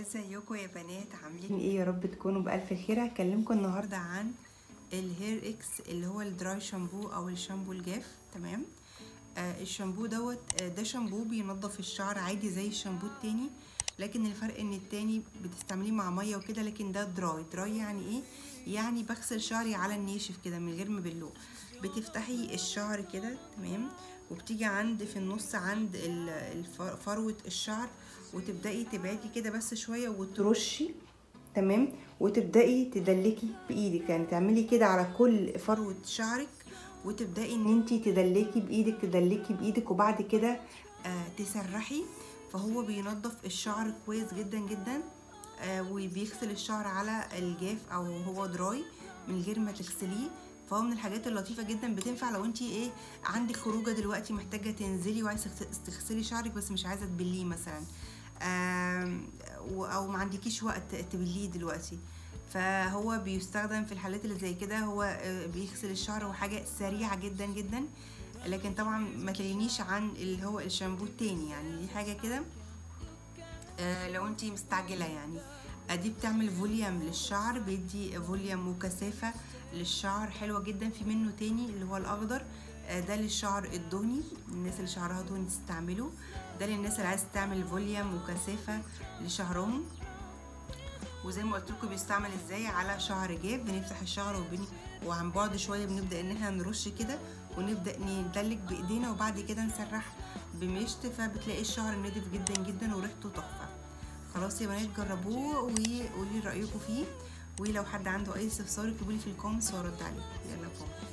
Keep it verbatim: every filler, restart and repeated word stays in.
ازيكم يا بنات؟ عاملين ايه؟ يا رب تكونوا بالف خير. هكلمكم النهارده عن الهيراكس اللي هو الدراي شامبو او الشامبو الجاف. تمام. آه الشامبو دوت آه ده شامبو بينظف الشعر عادي زي الشامبو التاني، لكن الفرق ان التاني بتستعمليه مع ميه وكده، لكن ده دراي. دراي يعني ايه؟ يعني بغسل شعري على الناشف كده من غير ما بلو. بتفتحي الشعر كده، تمام، وبتيجي عند في النص عند فروه الشعر وتبداي تبعدي كده بس شويه وترشي، تمام، وتبداي تدلكي بايدك، يعني تعملي كده على كل فروه شعرك وتبداي ان انتي تدلكي بايدك تدلكي بايدك وبعد كده آه تسرحي. فهو بينظف الشعر كويس جدا جدا آه وبيغسل الشعر على الجاف او هو دراي من غير ما تغسليه. فهو من الحاجات اللطيفه جدا، بتنفع لو انتي ايه عندك خروجه دلوقتي محتاجه تنزلي وعايزه تغسلي شعرك بس مش عايزه تبليه مثلا، او ما عندكيش وقت تبليه دلوقتي. فهو بيستخدم في الحالات اللي زي كده، هو بيغسل الشعر وحاجه سريعه جدا جدا. لكن طبعا ما تلينيش عن اللي هو الشامبو التاني، يعني دي حاجه كده لو انتي مستعجله. يعني دي بتعمل فوليوم للشعر، بيدي فوليوم وكثافه للشعر حلوه جدا. في منه تاني اللي هو الاخضر، ده للشعر الدهني، الناس اللي شعرها دهني تستعمله. ده للناس اللي عايزه تعمل فوليوم وكثافه لشعرهم. وزي ما قلت لكم بيستعمل ازاي على شعر جاف. بنفتح الشعر وبن... وعن بعد شويه بنبدا ان احنا نرش كده ونبدا ندلك بايدينا وبعد كده نسرح بمشط، فبتلاقي الشعر نضيف جدا جدا وريحته تحفه. خلاص يا بنات، جربوه وقولي رايكم فيه، ولو حد عنده اي استفسار اكتبولي في الكومنتس وارد عليكم. يلا باي.